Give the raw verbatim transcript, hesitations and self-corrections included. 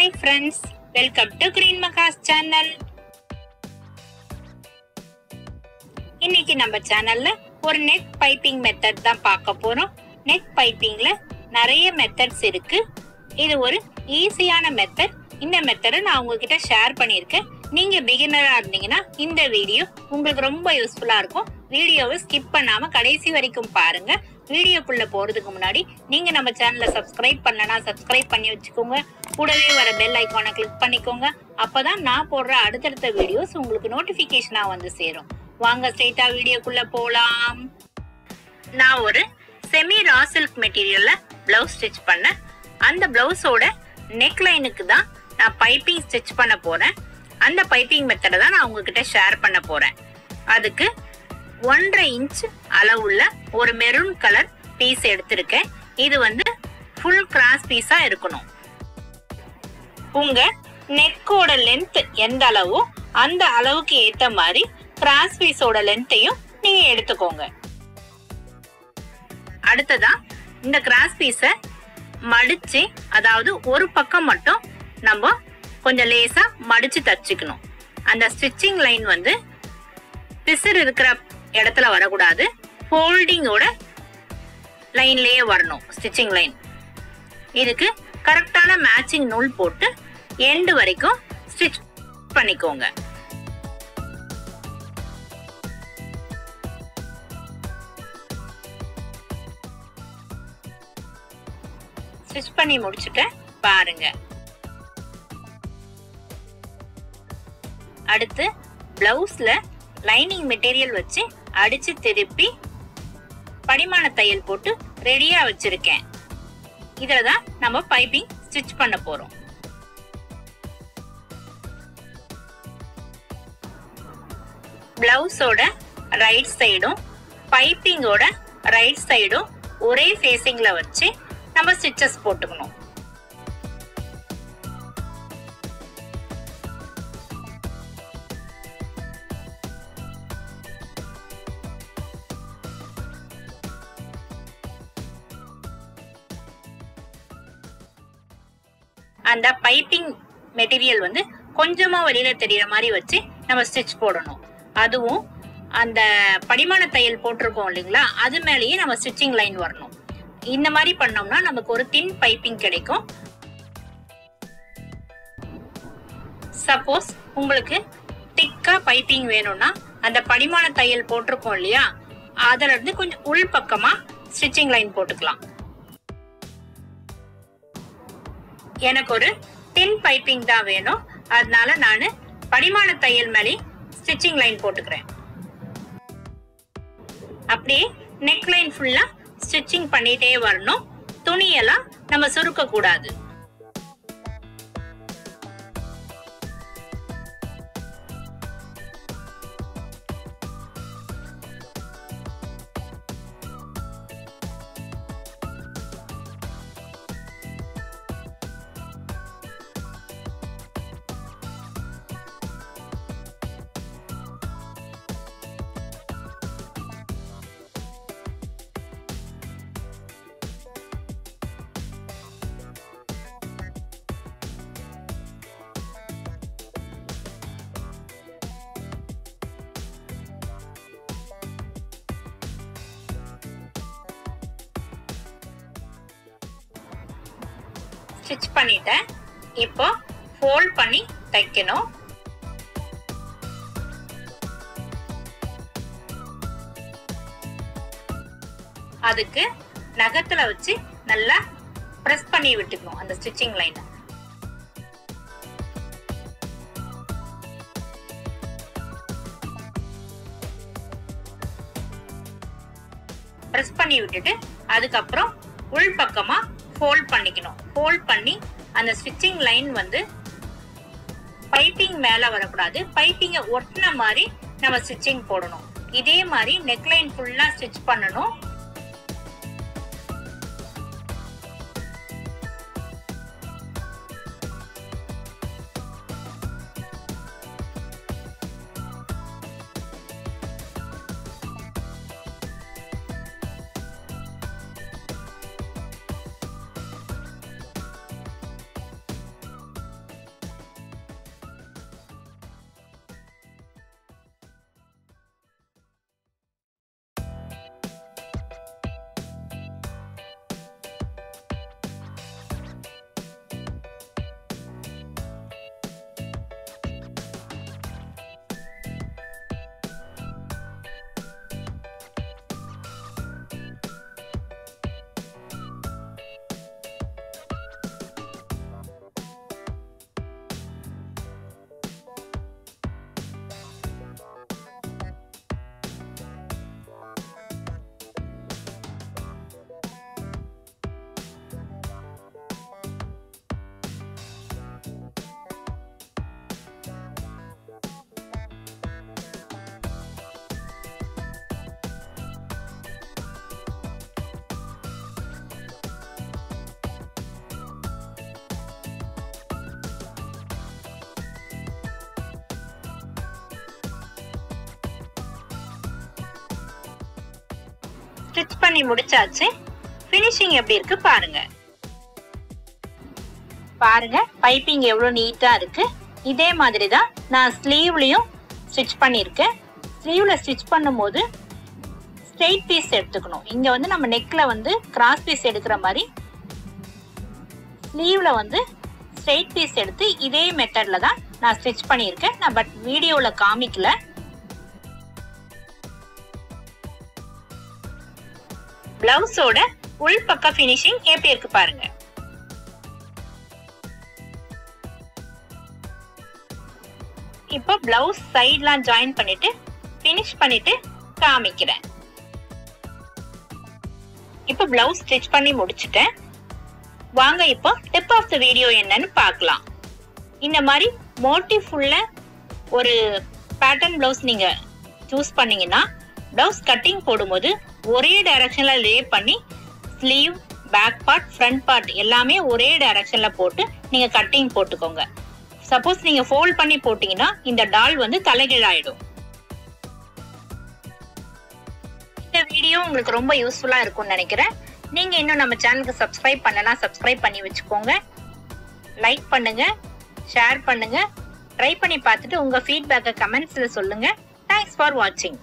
Hi friends, welcome to GreenMaha's Channel. In our channel, we will neck piping method. Neck piping is a method. This is an easy method. This method I will share with you. If you are a beginner, this video is very useful. Video is skip the video. If subscribe to our channel, subscribe to கூடவே வர bell icon ஐ click பண்ணிக்கோங்க அப்பதான் நான் போடுற அடுத்தடுத்த videos உங்களுக்கு நோட்டிஃபிகேஷனா வந்து சேரும் வாங்க ஸ்ட்ரைட்டா வீடியோக்குள்ள போலாம் நான் ஒரு செமி ரா silk மெட்டீரியல்ல blouse stitch பண்ண அந்த blouse ஓட neck line க்கு தான் நான் piping stitch பண்ண போறேன் அந்த piping method தான் நான் உங்ககிட்ட ஷேர் பண்ண போறேன் அதுக்கு one and a half inch அளவுள்ள ஒரு மெரூன் கலர் பீஸ் எடுத்துர்க்கேன் இது வந்து full cross piece ஆ இருக்கணும் உங்க neck ஓட லெந்த் எந்த அளவோ அந்த அளவுக்கு ஏத்த மாதிரி cross piece ஓட லெந்தையும் நீங்க எடுத்துக்கோங்க அடுத்ததா இந்த cross piece ஐ மடிச்சி அதாவது ஒரு பக்கம் மட்டும் நம்ம கொஞ்சம் லேசா மடிச்சி தச்சிக்கணும் அந்த stitching line வந்து பிசிறு இருக்கிற இடத்துல வர கூடாது folding ஓட லைன்லயே வரணும் stitching line இதுக்கு கரெக்ட்டான matching நூல் போட்டு end வரைக்கும் ஸ்டிட்ச் பண்ணிக்கோங்க ஸ்டிட்ச் பண்ணி முடிச்சிட்ட பாருங்க அடுத்து blouseல lining material வச்சு அடிச்சு திருப்பி படிமான தையல் போட்டு ரெடியா வச்சிருக்கேன் இதல தான் நம்ம பைப்பிங் ஸ்டிட்ச் பண்ண போறோம் பிளவுஸ் ஓட ரைட் சைடும் பைப்பிங் ஓட ரைட் சைடும் ஒரே ஃபேசிங்ல வச்சு நம்ம ஸ்டிச்சஸ் போட்டுக்கணும் And the piping material வந்து கொஞ்சமா வெளியில தெரியற மாதிரி வச்சு நம்ம ஸ்டிட்ச் போடணும் அதுவும் அந்த படிமான தையல் போட்டுறோம் இல்லீங்களா அது மேலயே நம்ம ஸ்டிச்சிங் லைன் வரணும் இந்த மாதிரி பண்ணோம்னா நமக்கு ஒரு thin piping கிடைக்கும் சப்போஸ் உங்களுக்கு thick-ஆ piping வேணும்னா அந்த படிமான தையல் போட்டுறோம் இல்லையா அதல இருந்து கொஞ்சம் உள் பக்கமா ஸ்டிச்சிங் லைன் போட்டுக்கலாம் எனக்கு ஒரு thin piping தான் வேணும் அதனால நான் படிமான தையல் மேலே stitching line போட்டுக்கிறேன் அப்படியே neck line ஃபுல்லா stitching பண்ணிட்டே வரணும் துணியெல்லாம் நம்ம சுருக்க கூடாது ஸ்டிட்ச் பண்ணிட்டேன் இப்போ ஃபோல்ட் பண்ணி தைக்கணும் அதுக்கு நகத்துல வச்சு நல்லா பிரஸ் பண்ணி விட்டுக்கணும் அந்த ஸ்டிச்சிங் லைனை பிரஸ் பண்ணி விட்டுட்டு அதுக்கு அப்புறம் உள் பக்கமா Fold பண்ணிக்கணும் fold பண்ணி அந்த stitching line வந்து piping மேல வர கூடாது piping ஐ ஒட்டின மாதிரி நம்ம stitching போடணும் இதே மாதிரி neck line full-ஆ stitch பண்ணனும் ஸ்டிட்ச் பண்ணி முடிச்சாச்சு. ஃபினிஷிங் எப்படி இருக்கு பாருங்க. பாருங்க பைப்பிங் எவ்வளவு நீட்டா இருக்கு. இதே மாதிரி தான் நான் ஸ்லீவ்லயும் ஸ்டிட்ச் பண்ணியிருக்கேன். ஸ்லீவ்ல ஸ்டிட்ச் பண்ணும்போது ஸ்ட்ரெயிட் பீஸ் எடுத்துக்கணும். இங்க வந்து நம்ம நெக்ல வந்து கிராஸ் பீஸ் எடுக்கிற மாதிரி ஸ்லீவ்ல வந்து ஸ்ட்ரெயிட் பீஸ் எடுத்து இதே மெத்தட்ல தான் நான் ஸ்டிட்ச் பண்ணியிருக்கேன். நான் பட் வீடியோல காமிக்கல. பிளவுஸோட உள் பக்க ஃபினிஷிங் எப்படி இருக்கு பாருங்க. இப்போ பிளவுஸ் சைட்லாம் ஜாயின் பண்ணிட்டு ஃபினிஷ் பண்ணிட்டு காமிக்கிறேன். இப்போ பிளவுஸ் ஸ்டிட்ச் பண்ணி முடிச்சிட்டேன். வாங்க இப்போ டிப் ஆஃப் த வீடியோ என்னன்னு பார்க்கலாம். இந்த மாதிரி மோட்டிவ் உள்ள ஒரு பேட்டர்ன் பிளவுஸ் நீங்க சூஸ் பண்ணீங்கன்னா பிளவுஸ் கட்டிங் போடும்போது ஒரே டைரக்ஷன்ல லே பண்ணி sleeve, back part, front part எல்லாமே ஒரே டைரக்ஷன்ல போட்டு நீங்க கட்டிங் போட்டுக்கோங்க. சப்போஸ் நீங்க ஃபோல்ட் பண்ணி போட்டீங்கன்னா இந்த டால் வந்து தலைகீழாயிடும். இந்த வீடியோ உங்களுக்கு ரொம்ப யூஸ்ஃபுல்லா இருக்கும்னு நினைக்கிறேன். நீங்க இன்னும் நம்ம சேனலுக்கு சப்ஸ்கிரைப் பண்ணலனா சப்ஸ்கிரைப் பண்ணி வச்சுக்கோங்க. லைக் பண்ணுங்க, ஷேர் பண்ணுங்க. ட்ரை பண்ணி பார்த்துட்டு உங்க ஃபீட்பேக்கை கமெண்ட்ஸ்ல சொல்லுங்க. தேங்க்ஸ் ஃபார் வாட்சிங்.